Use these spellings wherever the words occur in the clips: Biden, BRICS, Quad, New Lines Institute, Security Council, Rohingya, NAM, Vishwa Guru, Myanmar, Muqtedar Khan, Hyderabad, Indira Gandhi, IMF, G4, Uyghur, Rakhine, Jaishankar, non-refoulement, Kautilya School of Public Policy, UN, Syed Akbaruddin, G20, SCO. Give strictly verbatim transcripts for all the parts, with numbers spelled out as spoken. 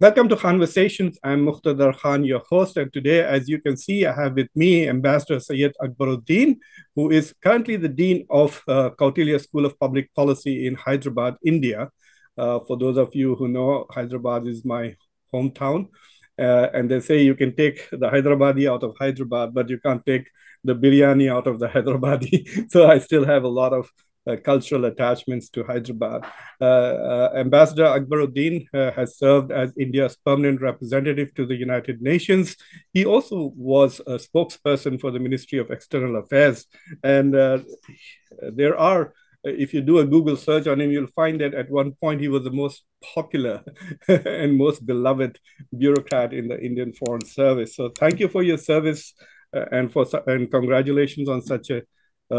Welcome to Conversations. I'm Muqtedar Khan, your host. And today, as you can see, I have with me Ambassador Syed Akbaruddin, who is currently the Dean of uh, Kautilya School of Public Policy in Hyderabad, India. Uh, for those of you who know, Hyderabad is my hometown. Uh, and they say you can take the Hyderabadi out of Hyderabad, but you can't take the biryani out of the Hyderabadi. So I still have a lot of Uh, cultural attachments to Hyderabad. Uh, uh, Ambassador Akbaruddin uh, has served as India's permanent representative to the United Nations. He also was a spokesperson for the Ministry of External Affairs. And uh, there are, if you do a Google search on him, you'll find that at one point he was the most popular and most beloved bureaucrat in the Indian Foreign Service. So thank you for your service uh, and, for, and congratulations on such a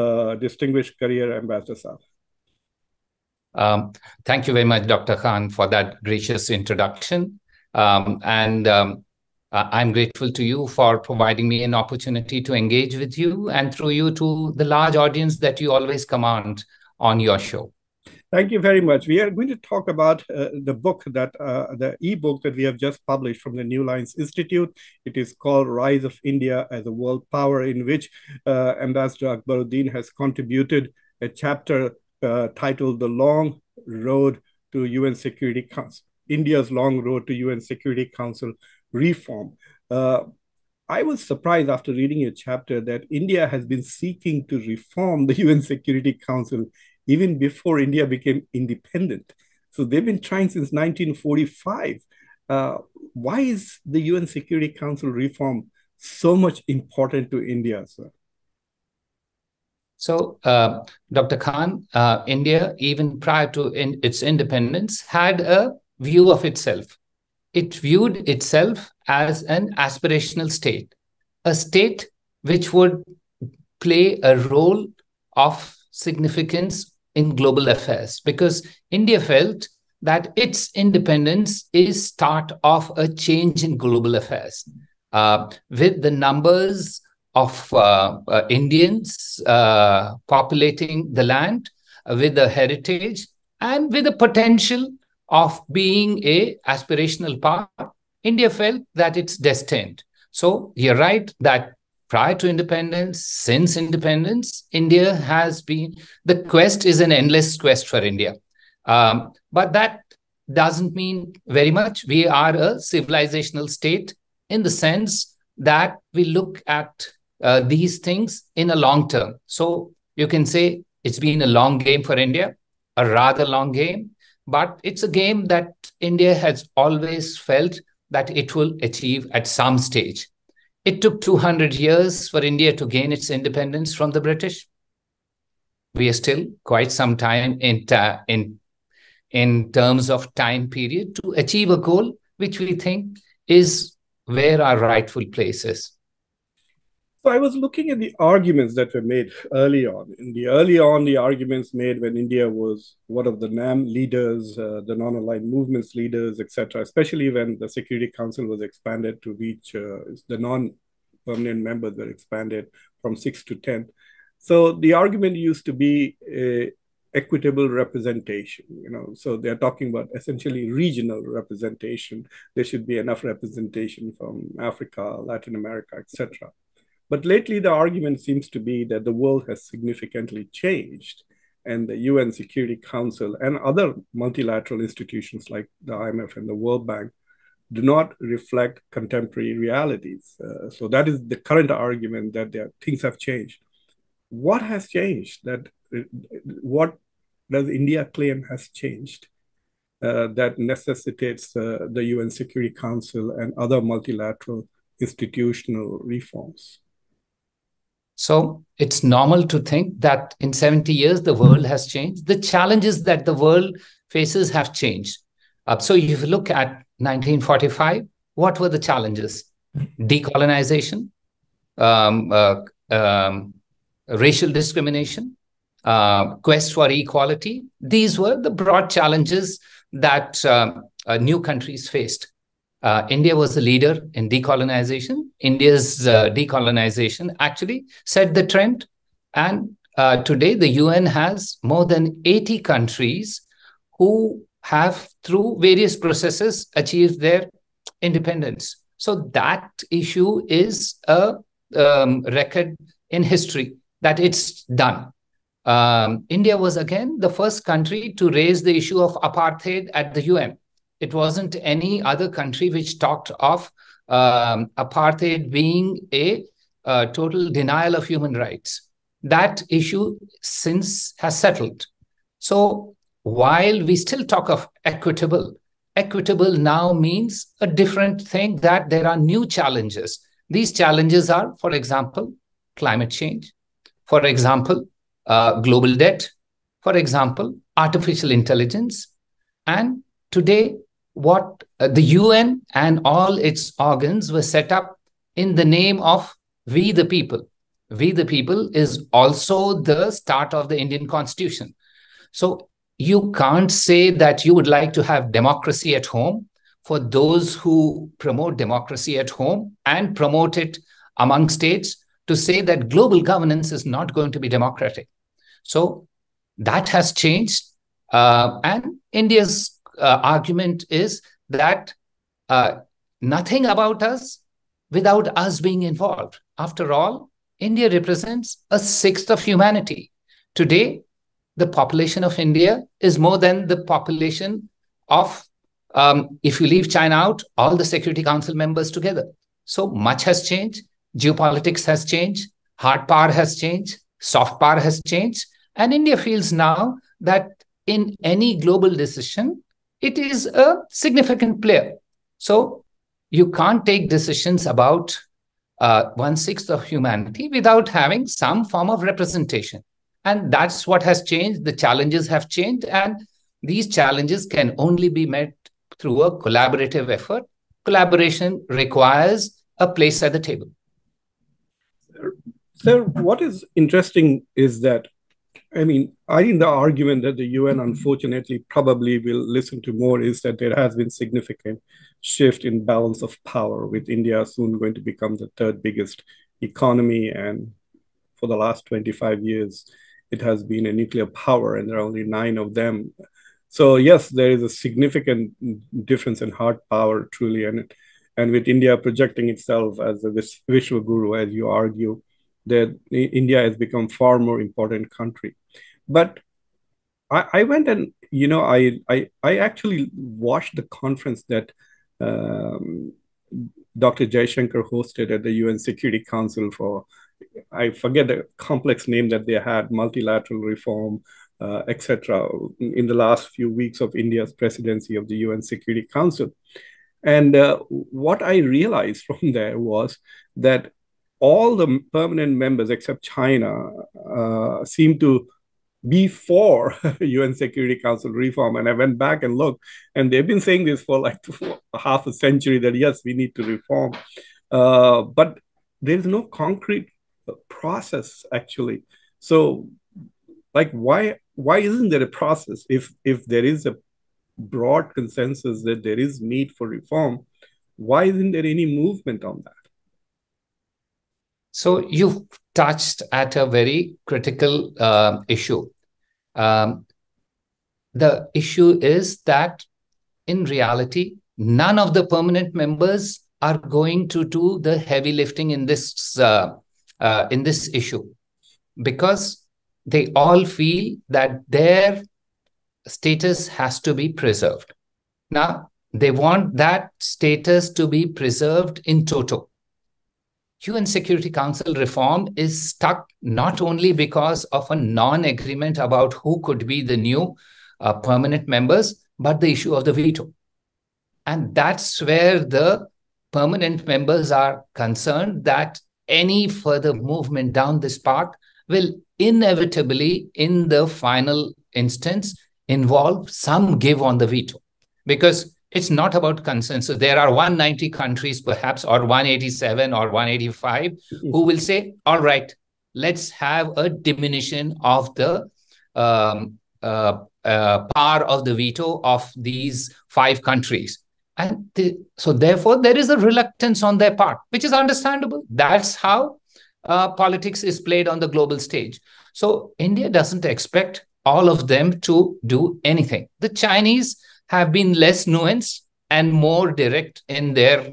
Uh, distinguished career, Ambassador Saab. Um, thank you very much, Doctor Khan, for that gracious introduction. Um, and um, I'm grateful to you for providing me an opportunity to engage with you and through you to the large audience that you always command on your show. Thank you very much. We are going to talk about uh, the book, that uh, the e-book that we have just published from the New Lines Institute. It is called Rise of India as a World Power, in which uh, Ambassador Akbaruddin has contributed a chapter uh, titled The Long Road to U N Security Council, India's Long Road to U N Security Council Reform. Uh, I was surprised after reading your chapter that India has been seeking to reform the U N Security Council even before India became independent. So they've been trying since nineteen forty-five. Uh, why is the U N Security Council reform so much important to India, sir? So, uh, Doctor Khan, uh, India, even prior to in its independence, had a view of itself. It viewed itself as an aspirational state, a state which would play a role of significance in global affairs, because India felt that its independence is start of a change in global affairs. Uh, with the numbers of uh, uh, Indians uh, populating the land, uh, with a heritage, and with the potential of being a aspirational power, India felt that it's destined. So you're right that prior to independence, since independence, India has been, the quest is an endless quest for India. Um, but that doesn't mean very much. We are a civilizational state in the sense that we look at uh, these things in a long term. So you can say it's been a long game for India, a rather long game, but it's a game that India has always felt that it will achieve at some stage. It took two hundred years for India to gain its independence from the British. We are still quite some time in, in, in terms of time period to achieve a goal, which we think is where our rightful place is. So I was looking at the arguments that were made early on. In the early on, the arguments made when India was one of the NAM leaders, uh, the non-aligned movements leaders, et cetera, especially when the Security Council was expanded to reach, uh, the non-permanent members were expanded from six to ten. So the argument used to be uh, equitable representation, you know, so they're talking about essentially regional representation. There should be enough representation from Africa, Latin America, et cetera. But lately, the argument seems to be that the world has significantly changed, and the U N Security Council and other multilateral institutions like the I M F and the World Bank do not reflect contemporary realities. Uh, so that is the current argument, that there, things have changed. What has changed? That what does India claim has changed uh, that necessitates uh, the U N Security Council and other multilateral institutional reforms? So it's normal to think that in seventy years, the world has changed. The challenges that the world faces have changed. Uh, so if you look at nineteen forty-five, what were the challenges? Decolonization, um, uh, um, racial discrimination, uh, quest for equality. These were the broad challenges that uh, uh, new countries faced. Uh, India was the leader in decolonization. India's uh, decolonization actually set the trend. And uh, today, the U N has more than eighty countries who have, through various processes, achieved their independence. So that issue is a um, record in history that it's done. Um, India was, again, the first country to raise the issue of apartheid at the U N. It wasn't any other country which talked of um, apartheid being a uh, total denial of human rights. That issue since has settled. So while we still talk of equitable, equitable now means a different thing, that there are new challenges. These challenges are, for example, climate change, for example, uh, global debt, for example, artificial intelligence. And today, what uh, the U N and all its organs were set up in the name of we the people. We the people is also the start of the Indian Constitution. So you can't say that you would like to have democracy at home for those who promote democracy at home and promote it among states to say that global governance is not going to be democratic. So that has changed. Uh, and India's uh, argument is that uh, nothing about us without us being involved. After all, India represents a sixth of humanity. Today, the population of India is more than the population of, um, if you leave China out, all the Security Council members together. So much has changed. Geopolitics has changed. Hard power has changed. Soft power has changed. And India feels now that in any global decision, it is a significant player. So you can't take decisions about Uh, one-sixth of humanity without having some form of representation. And that's what has changed. The challenges have changed, and these challenges can only be met through a collaborative effort. Collaboration requires a place at the table. Sir, what is interesting is that, I mean, I think the argument that the U N unfortunately probably will listen to more is that there has been significant shift in balance of power, with India soon going to become the third biggest economy. And for the last twenty-five years, it has been a nuclear power, and there are only nine of them. So yes, there is a significant difference in hard power, truly. And, and with India projecting itself as a Vishwa Guru, as you argue, that India has become far more important country. But I, I went and, you know, I, I, I actually watched the conference that um, Doctor Jaishankar hosted at the U N Security Council for, I forget the complex name that they had, multilateral reform, uh, et cetera, in the last few weeks of India's presidency of the U N Security Council. And uh, what I realized from there was that all the permanent members except China uh, seem to be for U N Security Council reform. And I went back and looked, and they've been saying this for like for half a century, that yes, we need to reform. Uh, but there's no concrete process, actually. So like, why, why isn't there a process? If, if there is a broad consensus that there is need for reform, why isn't there any movement on that? So you've touched at a very critical uh, issue. Um, the issue is that in reality, none of the permanent members are going to do the heavy lifting in this, uh, uh, in this issue, because they all feel that their status has to be preserved. Now, they want that status to be preserved in toto. U N Security Council reform is stuck not only because of a non-agreement about who could be the new uh, permanent members, but the issue of the veto. And that's where the permanent members are concerned that any further movement down this path will inevitably, in the final instance, involve some give on the veto. Because it's not about consensus. There are one hundred ninety countries, perhaps, or one hundred eighty-seven or one hundred eighty-five, mm-hmm. who will say, all right, let's have a diminution of the um, uh, uh, power of the veto of these five countries. And th so therefore, there is a reluctance on their part, which is understandable. That's how uh, politics is played on the global stage. So India doesn't expect all of them to do anything. The Chinese have been less nuanced and more direct in their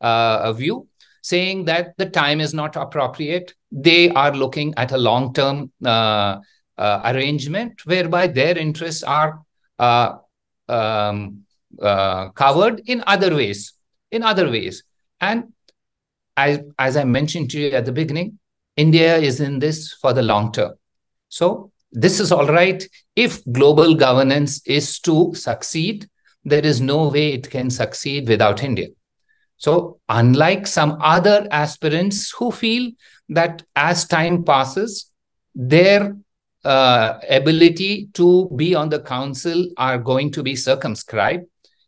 uh, view, saying that the time is not appropriate. They are looking at a long-term uh, uh, arrangement whereby their interests are uh, um, uh, covered in other ways, in other ways. And as, as I mentioned to you at the beginning, India is in this for the long term. So this is all right. If global governance is to succeed, there is no way it can succeed without India. So unlike some other aspirants who feel that as time passes, their uh, ability to be on the council are going to be circumscribed,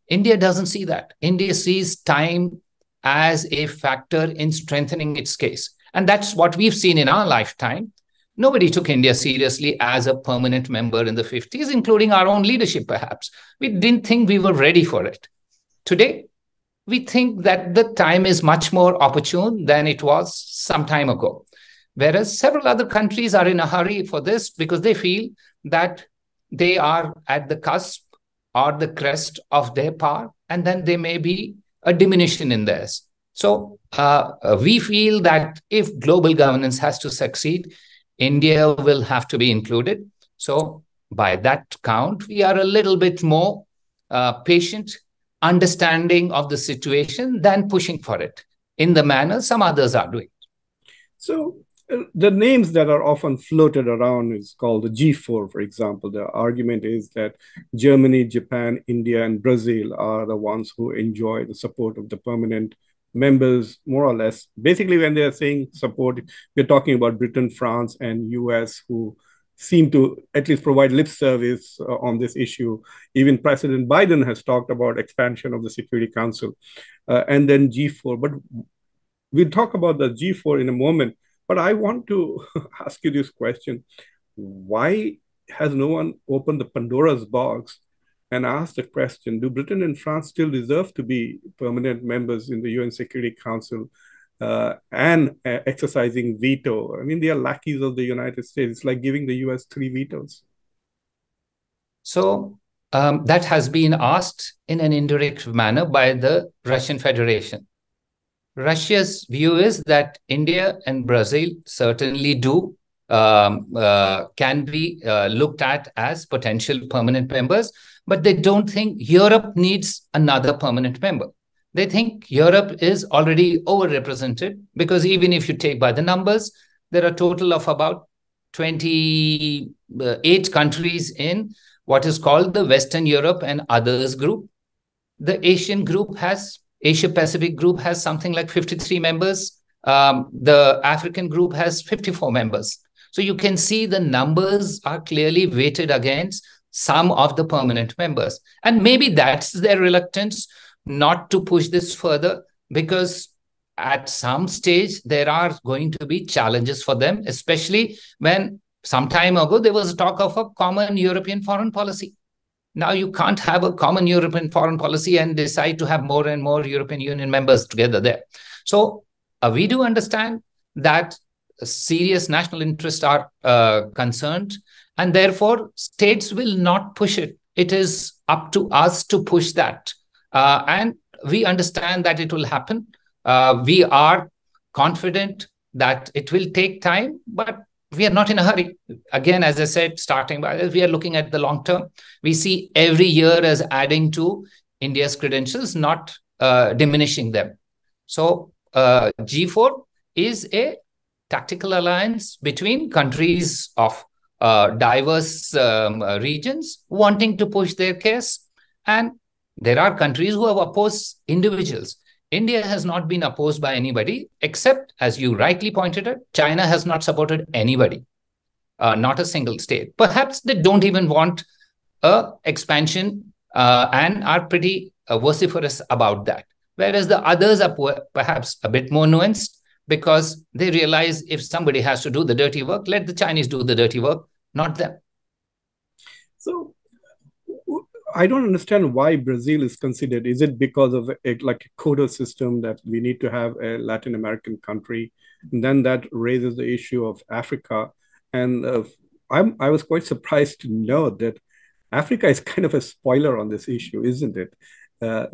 India doesn't see that. India sees time as a factor in strengthening its case. And that's what we've seen in our lifetime. Nobody took India seriously as a permanent member in the fifties, including our own leadership, perhaps. We didn't think we were ready for it. Today, we think that the time is much more opportune than it was some time ago. Whereas several other countries are in a hurry for this because they feel that they are at the cusp or the crest of their power, and then there may be a diminution in theirs. So uh, we feel that if global governance has to succeed, India will have to be included. So by that count, we are a little bit more uh, patient, understanding of the situation than pushing for it in the manner some others are doing. So uh, the names that are often floated around is called the G four, for example. The argument is that Germany, Japan, India, and Brazil are the ones who enjoy the support of the permanent members, more or less. Basically, when they are saying support, we're talking about Britain, France, and U S, who seem to at least provide lip service uh, on this issue. Even President Biden has talked about expansion of the Security Council, uh, and then G four. But we'll talk about the G four in a moment. But I want to ask you this question. Why has no one opened the Pandora's box and ask the question, do Britain and France still deserve to be permanent members in the U N Security Council uh, and uh, exercising veto? I mean, they are lackeys of the United States. It's like giving the U S three vetoes. So um, that has been asked in an indirect manner by the Russian Federation. Russia's view is that India and Brazil certainly do um, uh, can be uh, looked at as potential permanent members, but they don't think Europe needs another permanent member. They think Europe is already overrepresented because even if you take by the numbers, there are a total of about twenty-eight countries in what is called the Western Europe and others group. The Asian group has, Asia-Pacific group has something like fifty-three members. Um, the African group has fifty-four members. So you can see the numbers are clearly weighted against some of the permanent members. And maybe that's their reluctance not to push this further, because at some stage, there are going to be challenges for them, especially when some time ago, there was talk of a common European foreign policy. Now you can't have a common European foreign policy and decide to have more and more European Union members together there. So uh, we do understand that serious national interests are uh, concerned, and therefore, states will not push it. It is up to us to push that. Uh, and we understand that it will happen. Uh, we are confident that it will take time, but we are not in a hurry. Again, as I said, starting by this, we are looking at the long term. We see every year as adding to India's credentials, not uh, diminishing them. So uh, G four is a tactical alliance between countries of Uh, diverse um, uh, regions wanting to push their case. And there are countries who have opposed individuals. India has not been opposed by anybody, except, as you rightly pointed out, China has not supported anybody, uh, not a single state. Perhaps they don't even want a expansion uh, and are pretty uh, vociferous about that. Whereas the others are perhaps a bit more nuanced because they realize if somebody has to do the dirty work, let the Chinese do the dirty work, not them. So I don't understand why Brazil is considered. Is it because of a, like a quota system that we need to have a Latin American country? And then that raises the issue of Africa. And uh, I'm, I was quite surprised to know that Africa is kind of a spoiler on this issue, isn't it? Uh,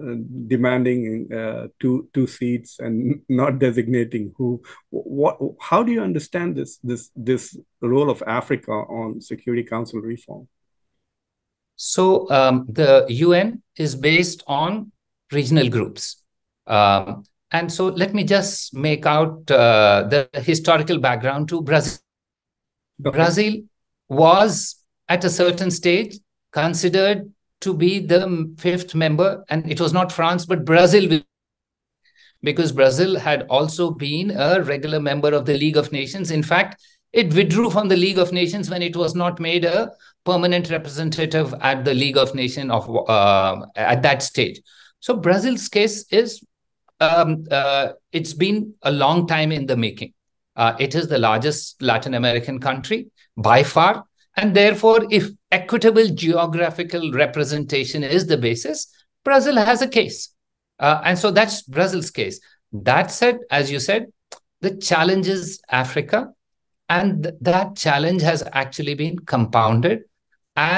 demanding uh, two two seats and not designating who. What? How do you understand this this this role of Africa on Security Council reform? So um, the U N is based on regional groups, um, and so let me just make out uh, the historical background to Brazil. Okay. Brazil was at a certain stage considered to be the fifth member, and it was not France, but Brazil, because Brazil had also been a regular member of the League of Nations. In fact, it withdrew from the League of Nations when it was not made a permanent representative at the League of Nations of uh, at that stage. So Brazil's case is, um, uh, it's been a long time in the making. Uh, it is the largest Latin American country by far. And therefore, if equitable geographical representation is the basis, Brazil has a case. Uh, and so that's Brazil's case. That said, as you said, the challenge is Africa. And th that challenge has actually been compounded.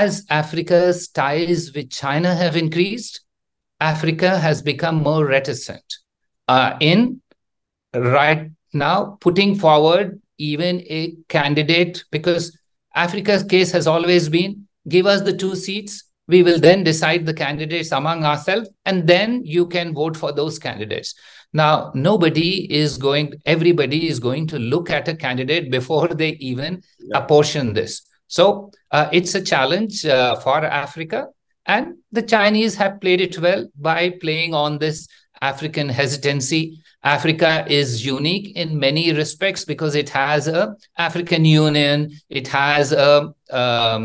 As Africa's ties with China have increased, Africa has become more reticent uh, in right now putting forward even a candidate, because Africa's case has always been, give us the two seats, we will then decide the candidates among ourselves, and then you can vote for those candidates. Now, nobody is going, everybody is going to look at a candidate before they even yeah. apportion this. So uh, it's a challenge uh, for Africa, and the Chinese have played it well by playing on this African hesitancy. Africa is unique in many respects because it has a African Union, it has a, um,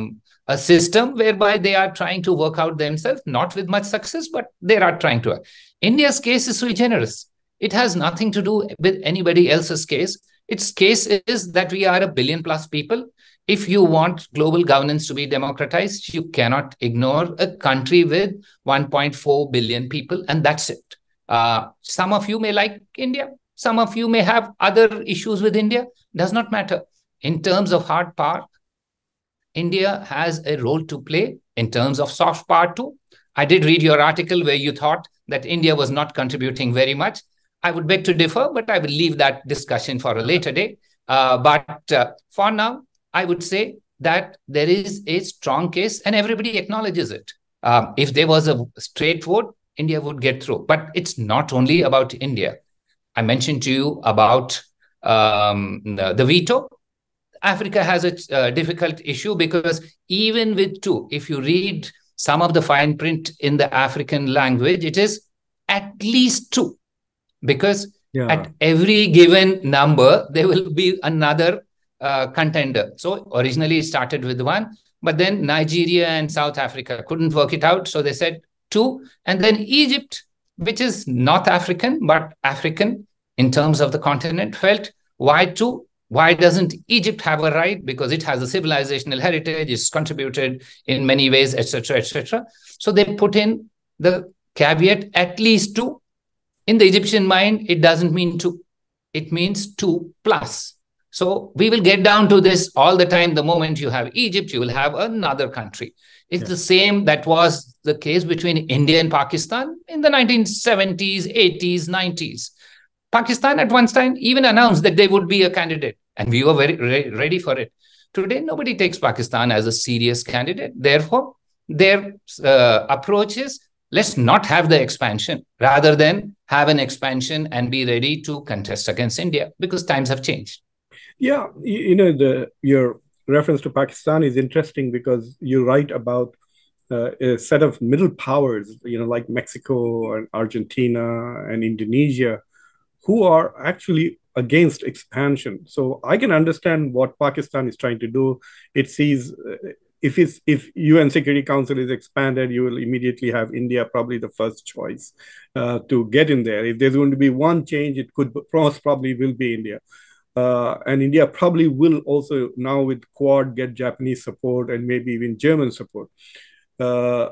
a system whereby they are trying to work out themselves, not with much success, but they are trying to. India's case is sui generis. It has nothing to do with anybody else's case. Its case is that we are a billion plus people. If you want global governance to be democratized, you cannot ignore a country with one point four billion people, and that's it. Uh, some of you may like India. Some of you may have other issues with India. Does not matter. In terms of hard power, India has a role to play. In terms of soft power too. I did read your article where you thought that India was not contributing very much. I would beg to differ, but I will leave that discussion for a later day. Uh, but uh, for now, I would say that there is a strong case and everybody acknowledges it. Um, if there was a straight vote, India would get through. But it's not only about India. I mentioned to you about um, the, the veto. Africa has a uh, difficult issue because even with two, if you read some of the fine print in the African language, it is at least two. Because yeah. at every given number, there will be another uh, contender. So originally it started with one, but then Nigeria and South Africa couldn't work it out. So they said, two, and then Egypt, which is North African, but African in terms of the continent, felt, why two? Why doesn't Egypt have a right? Because it has a civilizational heritage, it's contributed in many ways, et cetera, et cetera. So they put in the caveat, at least two. In the Egyptian mind, it doesn't mean two. It means two plus. So we will get down to this all the time. The moment you have Egypt, you will have another country. It's yeah. the same that was the case between India and Pakistan in the nineteen seventies, eighties, nineties. Pakistan at one time even announced that they would be a candidate, and we were very re ready for it. Today, nobody takes Pakistan as a serious candidate. Therefore, their uh, approach is, let's not have the expansion rather than have an expansion and be ready to contest against India, because times have changed. Yeah, you, you know, the your reference to Pakistan is interesting because you write about uh, a set of middle powers, you know, like Mexico and Argentina and Indonesia, who are actually against expansion. So I can understand what Pakistan is trying to do. It sees uh, if it's, if U N Security Council is expanded, you will immediately have India probably the first choice uh, to get in there. If there's going to be one change, it could most probably will be India. Uh, and India probably will also now with Quad get Japanese support and maybe even German support. Uh,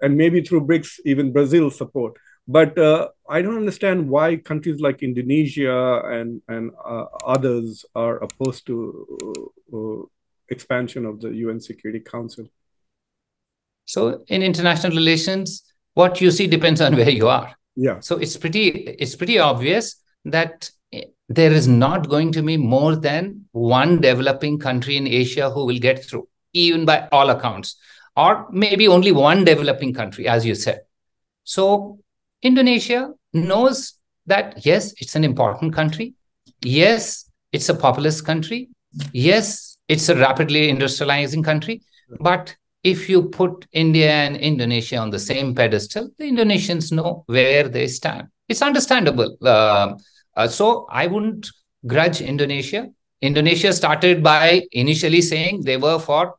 and maybe through BRICS, even Brazil support. But uh, I don't understand why countries like Indonesia and, and uh, others are opposed to uh, uh, expansion of the U N Security Council. So in international relations, what you see depends on where you are. Yeah. So it's pretty, it's pretty obvious that there is not going to be more than one developing country in Asia who will get through, even by all accounts, or maybe only one developing country, as you said. So Indonesia knows that, yes, it's an important country. Yes, it's a populous country. Yes, it's a rapidly industrializing country. But if you put India and Indonesia on the same pedestal, the Indonesians know where they stand. It's understandable. Uh, uh, so I wouldn't grudge Indonesia. Indonesia started by initially saying they were for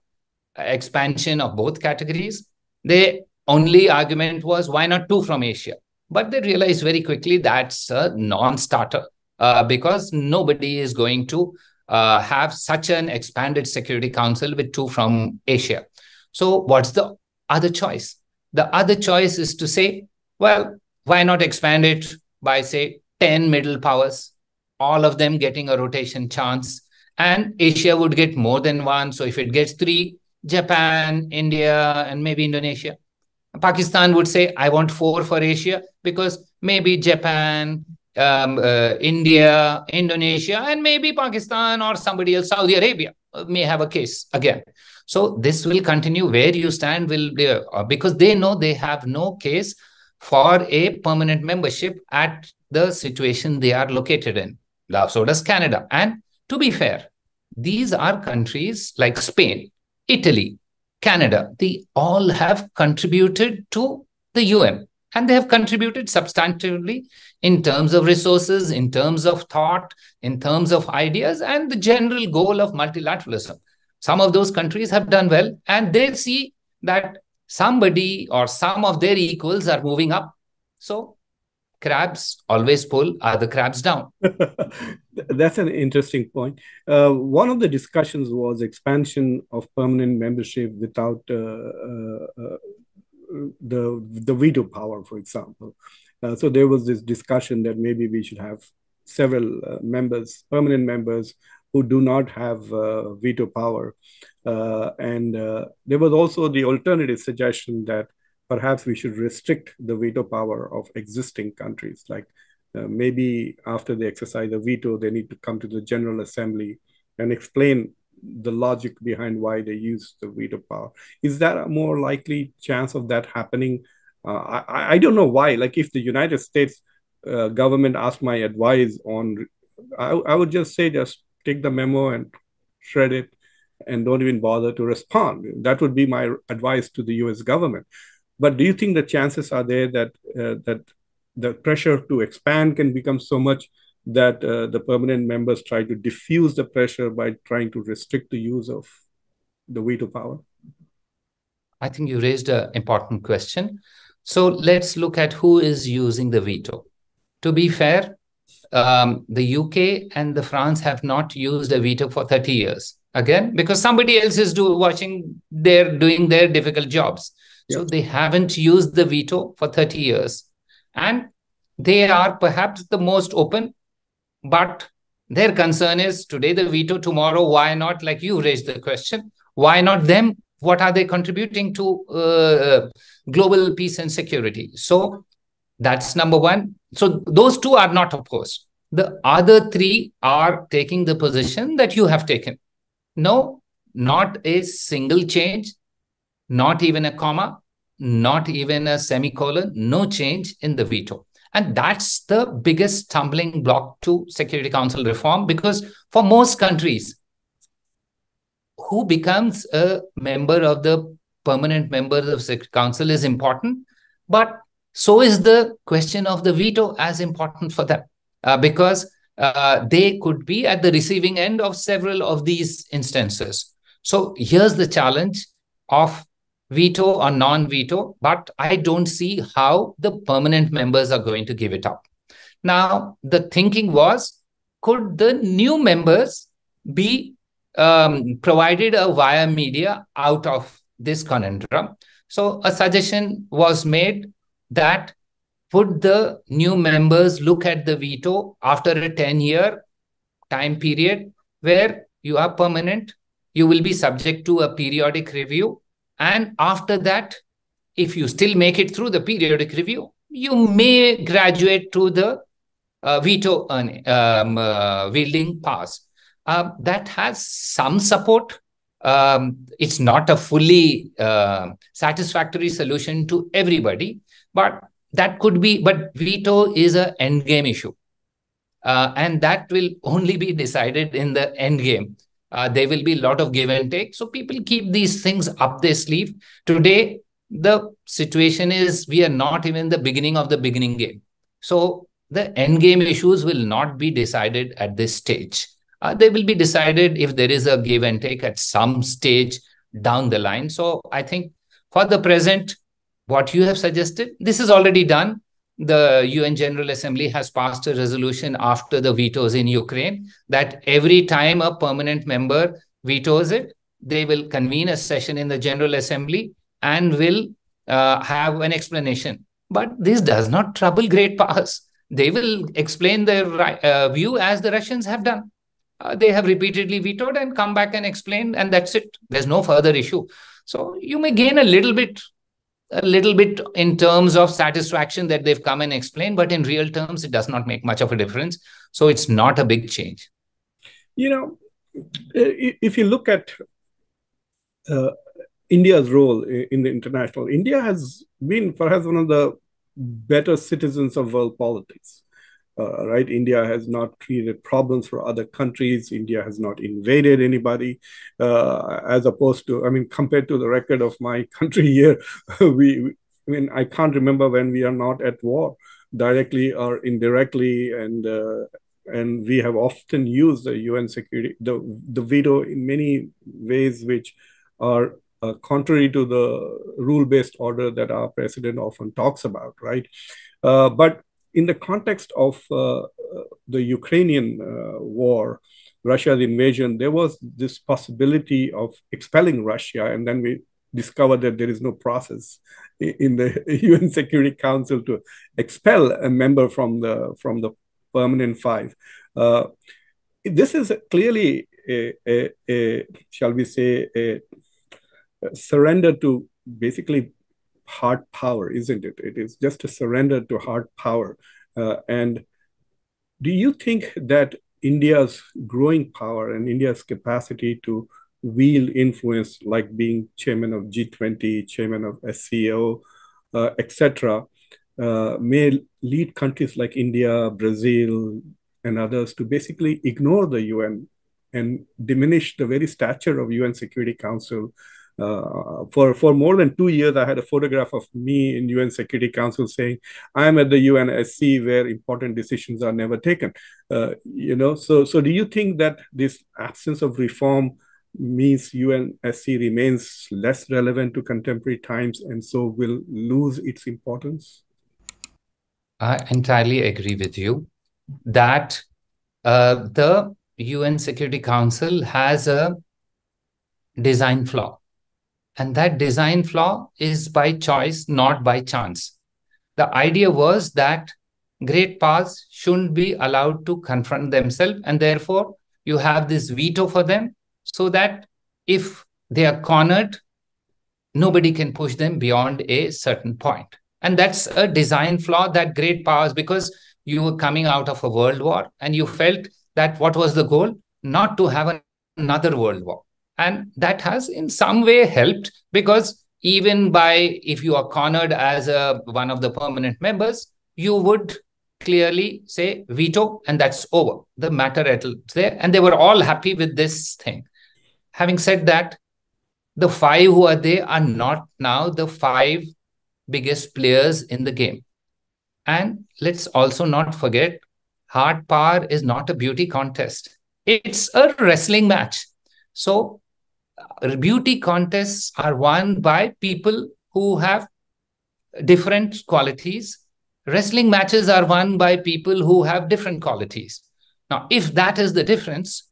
expansion of both categories. Their only argument was, why not two from Asia? But they realized very quickly that's a non-starter uh, because nobody is going to uh, have such an expanded Security Council with two from Asia. So what's the other choice? The other choice is to say, well, why not expand it by, say, ten middle powers, all of them getting a rotation chance, and Asia would get more than one. So if it gets three, Japan, India, and maybe Indonesia. Pakistan would say, I want four for Asia because maybe Japan, um, uh, India, Indonesia, and maybe Pakistan or somebody else, Saudi Arabia may have a case again. So this will continue where you stand will be, uh, because they know they have no case for a permanent membership at the situation they are located in. So does Canada. And to be fair, these are countries like Spain, Italy, Canada, they all have contributed to the U N and they have contributed substantively in terms of resources, in terms of thought, in terms of ideas, and the general goal of multilateralism. Some of those countries have done well and they see that somebody or some of their equals are moving up. So crabs always pull other crabs down. That's an interesting point. Uh, one of the discussions was expansion of permanent membership without uh, uh, the, the veto power, for example. Uh, so there was this discussion that maybe we should have several uh, members, permanent members, who do not have uh, veto power. Uh, and uh, there was also the alternative suggestion that perhaps we should restrict the veto power of existing countries. Like uh, maybe after they exercise a veto, they need to come to the General Assembly and explain the logic behind why they use the veto power. Is that a more likely chance of that happening? Uh, I, I don't know why. Like if the United States uh, government asked my advice on, I, I would just say, just take the memo and shred it and don't even bother to respond. That would be my advice to the U S government. But do you think the chances are there that uh, that the pressure to expand can become so much that uh, the permanent members try to diffuse the pressure by trying to restrict the use of the veto power? I think you raised an important question. So let's look at who is using the veto. To be fair, um, the U K and the France have not used a veto for thirty years. Again, because somebody else is do, watching, they're doing their difficult jobs. So they haven't used the veto for thirty years. And they are perhaps the most open, but their concern is today the veto, tomorrow, why not? Like you raised the question, why not them? What are they contributing to uh, global peace and security? So that's number one. So those two are not opposed. The other three are taking the position that you have taken. No, not a single change. Not even a comma, not even a semicolon, no change in the veto. And that's the biggest stumbling block to Security Council reform, because for most countries, who becomes a member of the permanent members of Security Council is important, but so is the question of the veto as important for them, uh, because uh, they could be at the receiving end of several of these instances. So here's the challenge of veto or non-veto, but I don't see how the permanent members are going to give it up. Now, the thinking was, could the new members be um, provided a via media out of this conundrum? So a suggestion was made that would the new members look at the veto after a ten-year time period where you are permanent, you will be subject to a periodic review And after that, if you still make it through the periodic review, you may graduate to the uh, veto um, uh, wielding powers. Uh, that has some support. Um, it's not a fully uh, satisfactory solution to everybody, but that could be, but veto is an endgame issue. Uh, and that will only be decided in the endgame. Uh, there will be a lot of give and take. So people keep these things up their sleeve. Today, the situation is we are not even in the beginning of the beginning game. So the endgame issues will not be decided at this stage. Uh, they will be decided if there is a give and take at some stage down the line. So I think for the present, what you have suggested, this is already done. The U N General Assembly has passed a resolution after the vetoes in Ukraine that every time a permanent member vetoes it, they will convene a session in the General Assembly and will uh, have an explanation. But this does not trouble great powers. They will explain their uh, view as the Russians have done. Uh, they have repeatedly vetoed and come back and explain, and that's it. There's no further issue. So you may gain a little bit a little bit in terms of satisfaction that they've come and explained, but in real terms, it does not make much of a difference. So it's not a big change. You know, if you look at uh, India's role in the international, India has been perhaps one of the better citizens of world politics, uh, right? India has not created problems for other countries. India has not invaded anybody uh, as opposed to, I mean, compared to the record of my country here, we, we I mean, I can't remember when we are not at war directly or indirectly. And uh, and we have often used the U N security, the, the veto in many ways, which are Uh, contrary to the rule-based order that our president often talks about, right? Uh, but in the context of uh, the Ukrainian uh, war, Russia's invasion, there was this possibility of expelling Russia, and then we discovered that there is no process in the U N Security Council to expel a member from the, from the Permanent Five. Uh, this is clearly a, a, a, shall we say, a surrender to basically hard power, isn't it? It is just a surrender to hard power. Uh, and do you think that India's growing power and India's capacity to wield influence, like being chairman of G twenty, chairman of S C O, uh, et cetera, uh, may lead countries like India, Brazil, and others to basically ignore the U N and diminish the very stature of U N Security Council? Uh, for, for more than two years, I had a photograph of me in U N Security Council saying, I'm at the U N S C where important decisions are never taken. Uh, you know, so, so do you think that this absence of reform means U N S C remains less relevant to contemporary times and so will lose its importance? I entirely agree with you that uh, the U N Security Council has a design flaw. And that design flaw is by choice, not by chance. The idea was that great powers shouldn't be allowed to confront themselves, and therefore you have this veto for them so that if they are cornered, nobody can push them beyond a certain point. And that's a design flaw that great powers, because you were coming out of a world war and you felt that what was the goal? Not to have another world war. And that has in some way helped, because even by, if you are cornered as a, one of the permanent members, you would clearly say veto and that's over. The matter settles there. And they were all happy with this thing. Having said that, the five who are there are not now the five biggest players in the game. And let's also not forget, hard power is not a beauty contest. It's a wrestling match. So beauty contests are won by people who have different qualities. Wrestling matches are won by people who have different qualities. Now, if that is the difference,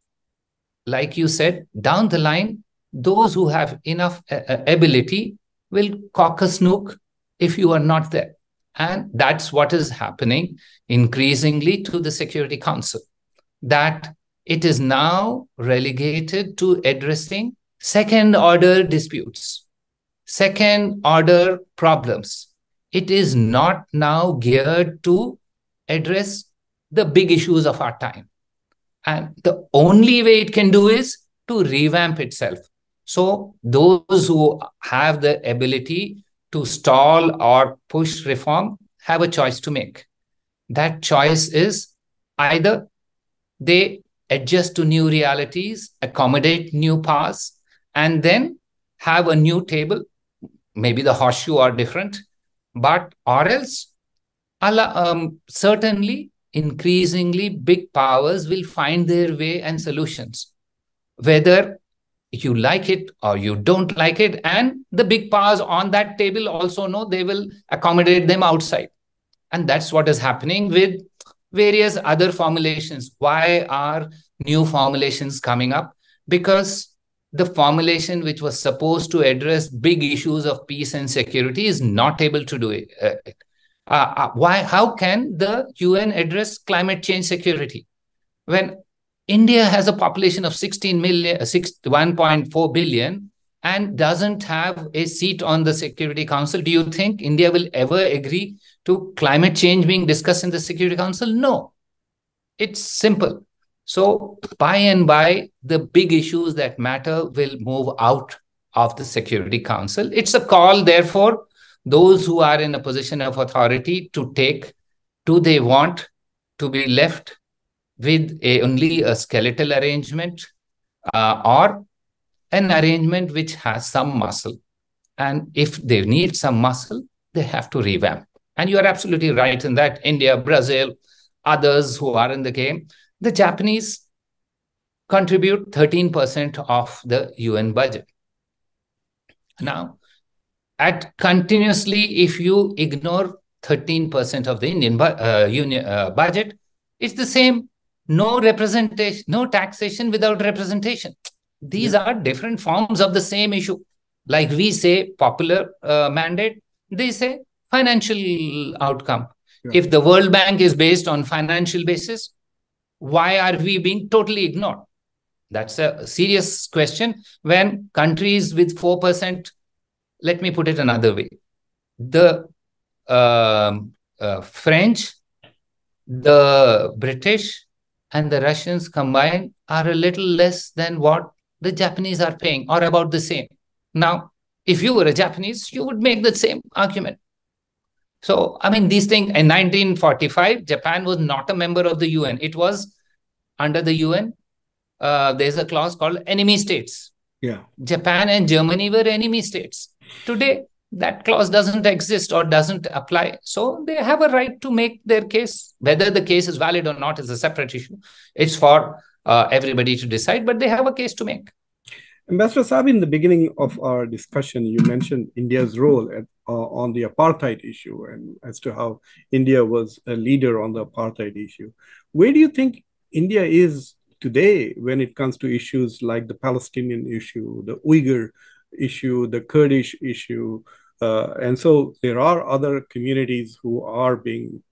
like you said, down the line, those who have enough uh, ability will cock a snook if you are not there. And that's what is happening increasingly to the Security Council, that it is now relegated to addressing second-order disputes. second order problems. It is not now geared to address the big issues of our time. And the only way it can do is to revamp itself. So those who have the ability to stall or push reform have a choice to make. That choice is either they adjust to new realities, accommodate new paths, and then have a new table. Maybe the horseshoe are different, but or else um, certainly increasingly big powers will find their way and solutions, whether you like it or you don't like it. And the big powers on that table also know they will accommodate them outside. And that's what is happening with various other formulations. Why are new formulations coming up? Because the formulation which was supposed to address big issues of peace and security is not able to do it. Uh, uh, why? How can the U N address climate change security when India has a population of sixteen million, one point four billion and doesn't have a seat on the Security Council? Do you think India will ever agree to climate change being discussed in the Security Council? No, it's simple. So by and by, the big issues that matter will move out of the Security Council. It's a call, therefore, those who are in a position of authority to take. Do they want to be left with a, only a skeletal arrangement uh, or an arrangement which has some muscle? And if they need some muscle, they have to revamp. And you are absolutely right in that India, Brazil, others who are in the game, the Japanese contribute thirteen percent of the U N budget. Now, at continuously, if you ignore thirteen percent of the Indian uh, union, uh, budget, it's the same. No representation, no taxation without representation. These yeah. are different forms of the same issue. Like we say popular uh, mandate, they say financial outcome. Yeah. If the World Bank is based on financial basis, why are we being totally ignored? That's a serious question when countries with four percent, let me put it another way. The uh, uh, French, the British and the Russians combined are a little less than what the Japanese are paying, or about the same. Now, if you were a Japanese, you would make the same argument. So, I mean, these things in nineteen forty-five, Japan was not a member of the U N. It was under the U N. Uh, there's a clause called enemy states. Yeah. Japan and Germany were enemy states. Today, that clause doesn't exist or doesn't apply. So they have a right to make their case. Whether the case is valid or not is a separate issue. It's for uh, everybody to decide, but they have a case to make. Ambassador Saab, in the beginning of our discussion, you mentioned India's role at, uh, on the apartheid issue and as to how India was a leader on the apartheid issue. Where do you think India is today when it comes to issues like the Palestinian issue, the Uyghur issue, the Kurdish issue? Uh, and so there are other communities who are being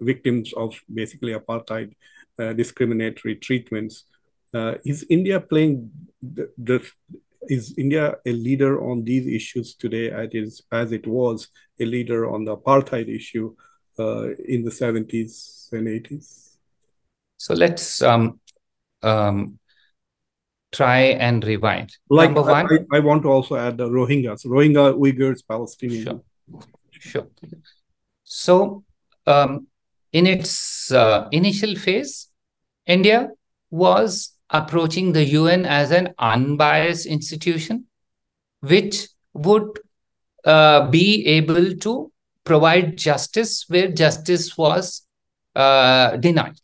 victims of basically apartheid uh, discriminatory treatments. Uh, is India playing the, the is India a leader on these issues today as it, is, as it was a leader on the apartheid issue uh, in the seventies and eighties? So let's um, um, try and rewind. Like, Number one, I, I want to also add the Rohingyas, Rohingya, Uyghurs, Palestinians. Sure. sure. So um, in its uh, initial phase, India was approaching the U N as an unbiased institution, which would uh, be able to provide justice where justice was uh, denied.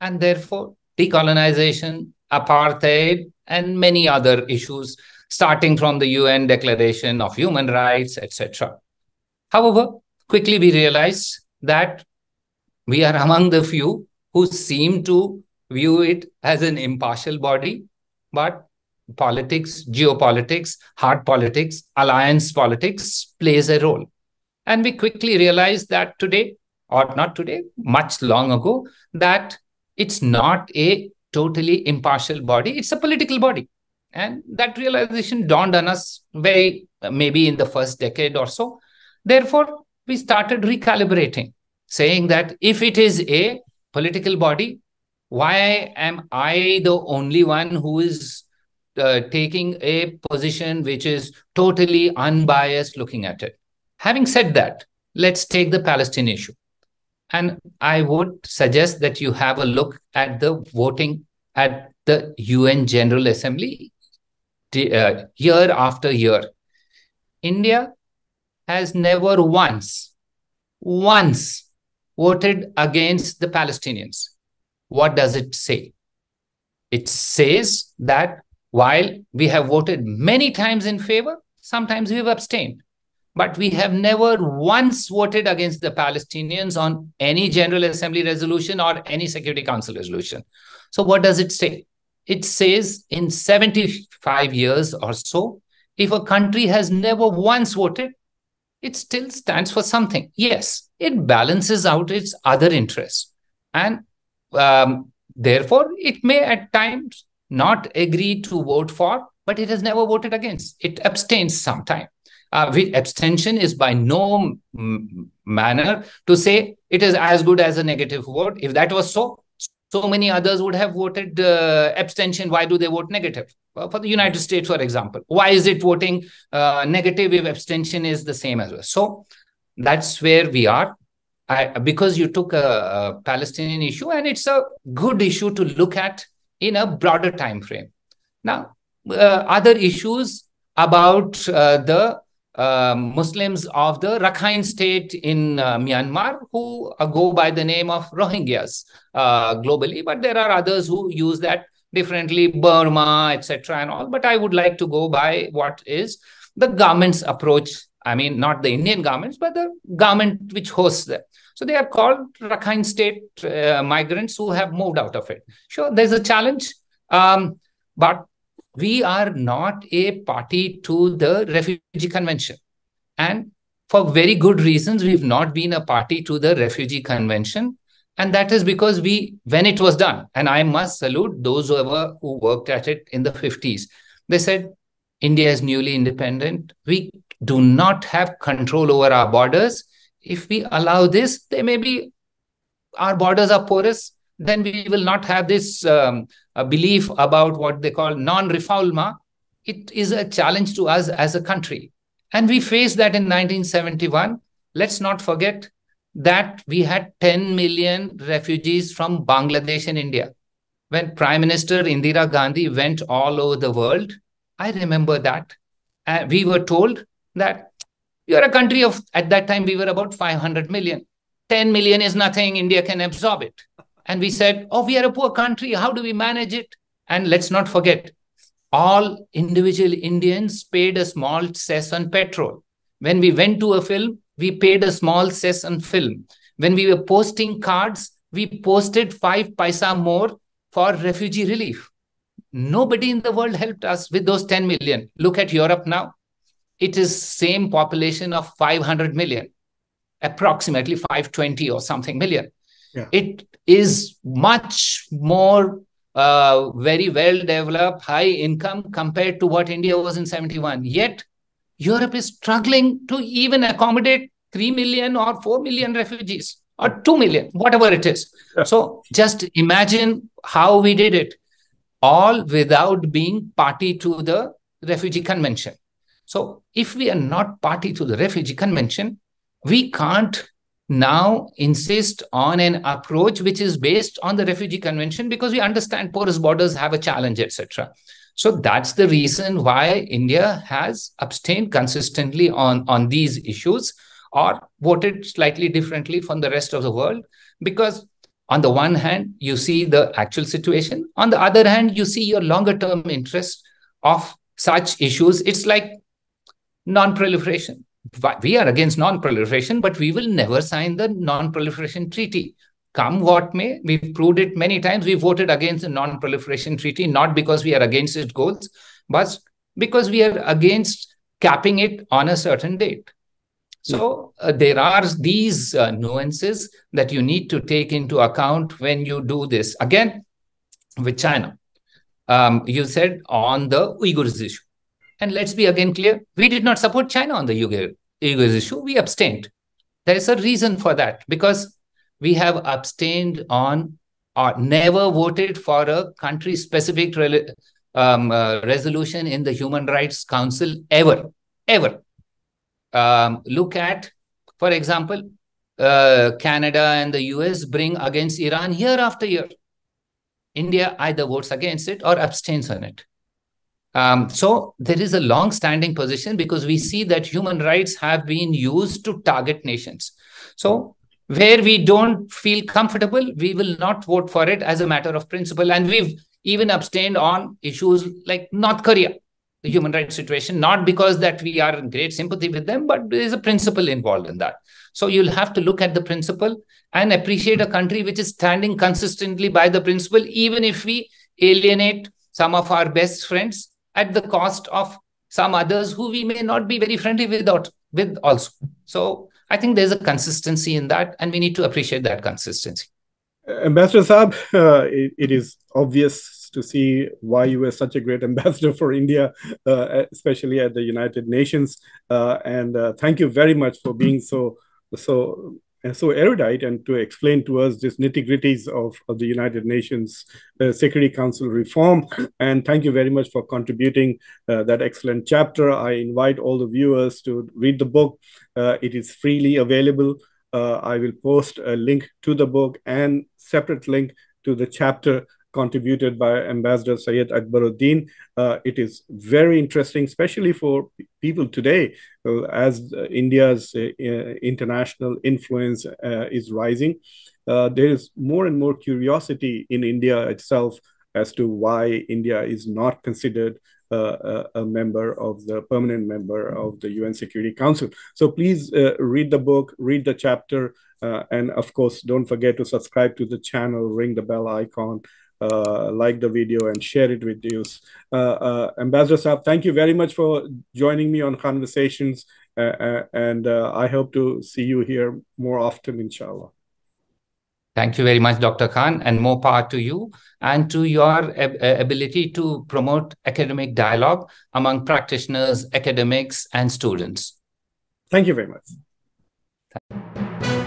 And therefore, decolonization, apartheid, and many other issues, starting from the U N Declaration of Human Rights, et cetera. However, quickly we realized that we are among the few who seem to view it as an impartial body, but politics, geopolitics, hard politics, alliance politics plays a role. And we quickly realized that today, or not today, much long ago, that it's not a totally impartial body, it's a political body. And that realization dawned on us very maybe in the first decade or so. Therefore, we started recalibrating, saying that if it is a political body, why am I the only one who is uh, taking a position which is totally unbiased looking at it? Having said that, let's take the Palestine issue. And I would suggest that you have a look at the voting at the U N General Assembly uh, year after year. India has never once, once voted against the Palestinians. What does it say? It says that while we have voted many times in favor, sometimes we've abstained. But we have never once voted against the Palestinians on any General Assembly resolution or any Security Council resolution. So what does it say? It says in seventy-five years or so, if a country has never once voted, it still stands for something. Yes, it balances out its other interests. And um, therefore, it may at times not agree to vote for, but it has never voted against. It abstains sometimes. Uh, with abstention is by no manner to say it is as good as a negative vote. If that was so, so many others would have voted uh, abstention. Why do they vote negative? Well, for the United States, for example, why is it voting uh, negative if abstention is the same as well? So that's where we are. I, because you took a, a Palestinian issue, and it's a good issue to look at in a broader time frame. Now, uh, other issues about uh, the Uh, Muslims of the Rakhine state in uh, Myanmar, who uh, go by the name of Rohingyas uh, globally, but there are others who use that differently, Burma, et cetera and all. But I would like to go by what is the government's approach. I mean, not the Indian government, but the government which hosts them. So they are called Rakhine state uh, migrants who have moved out of it. Sure, there's a challenge, um, but we are not a party to the Refugee Convention. And for very good reasons, we've not been a party to the Refugee Convention. And that is because we, when it was done, and I must salute those who, ever, who worked at it in the fifties, they said, India is newly independent. We do not have control over our borders. If we allow this, they may be, our borders are porous. Then we will not have this um, a belief about what they call non-refoulement. It is a challenge to us as a country. And we faced that in nineteen seventy-one. Let's not forget that we had ten million refugees from Bangladesh and India. When Prime Minister Indira Gandhi went all over the world, I remember that. Uh, we were told that you are a country of, at that time, we were about five hundred million. ten million is nothing, India can absorb it. And we said, oh, we are a poor country. How do we manage it? And let's not forget, all individual Indians paid a small cess on petrol. When we went to a film, we paid a small cess on film. When we were posting cards, we posted five paisa more for refugee relief. Nobody in the world helped us with those ten million. Look at Europe now. It is same population of five hundred million, approximately five twenty or something million. Yeah. It is much more uh, very well developed, high income compared to what India was in seventy-one. Yet, Europe is struggling to even accommodate three million or four million refugees or two million, whatever it is. Yeah. So just imagine how we did it, all without being party to the Refugee Convention. So if we are not party to the Refugee Convention, we can't now insist on an approach which is based on the Refugee Convention, because we understand porous borders have a challenge, et cetera. So that's the reason why India has abstained consistently on, on these issues, or voted slightly differently from the rest of the world. Because on the one hand, you see the actual situation. On the other hand, you see your longer term interest of such issues. It's like non-proliferation. We are against non-proliferation, but we will never sign the non-proliferation treaty. Come what may, we've proved it many times. We voted against the non-proliferation treaty, not because we are against its goals, but because we are against capping it on a certain date. So uh, there are these uh, nuances that you need to take into account when you do this. Again, with China, um, you said on the Uyghurs issue. And let's be again clear, we did not support China on the Uyghurs issue. We abstained. There is a reason for that, because we have abstained on or never voted for a country-specific re um, uh, resolution in the Human Rights Council ever, ever. Um, look at, for example, uh, Canada and the U S bring against Iran year after year. India either votes against it or abstains on it. Um, so there is a long-standing position, because we see that human rights have been used to target nations. So where we don't feel comfortable, we will not vote for it as a matter of principle. And we've even abstained on issues like North Korea, the human rights situation, not because that we are in great sympathy with them, but there is a principle involved in that. So you'll have to look at the principle and appreciate a country which is standing consistently by the principle, even if we alienate some of our best friends at the cost of some others who we may not be very friendly without, with also. So I think there's a consistency in that, and we need to appreciate that consistency. Ambassador Saab, uh, it, it is obvious to see why you were such a great ambassador for India, uh, especially at the United Nations. Uh, and uh, thank you very much for being so, so, so erudite and to explain to us this nitty-gritties of, of the United Nations uh, Security Council reform. And thank you very much for contributing uh, that excellent chapter. I invite all the viewers to read the book. Uh, it is freely available. Uh, I will post a link to the book and separate link to the chapter contributed by Ambassador Syed Akbaruddin. Uh, it is very interesting, especially for people today, uh, as uh, India's uh, international influence uh, is rising. Uh, there is more and more curiosity in India itself as to why India is not considered Uh, a, a member of the permanent member of the U N Security Council. So please uh, read the book, read the chapter, uh, and of course, don't forget to subscribe to the channel, ring the bell icon, uh, like the video, and share it with you. Uh, uh, Ambassador Saab, thank you very much for joining me on Conversations, uh, uh, and uh, I hope to see you here more often, inshallah. Thank you very much, Doctor Khan, and more power to you and to your ab ability to promote academic dialogue among practitioners, academics, and students. Thank you very much. Thank you.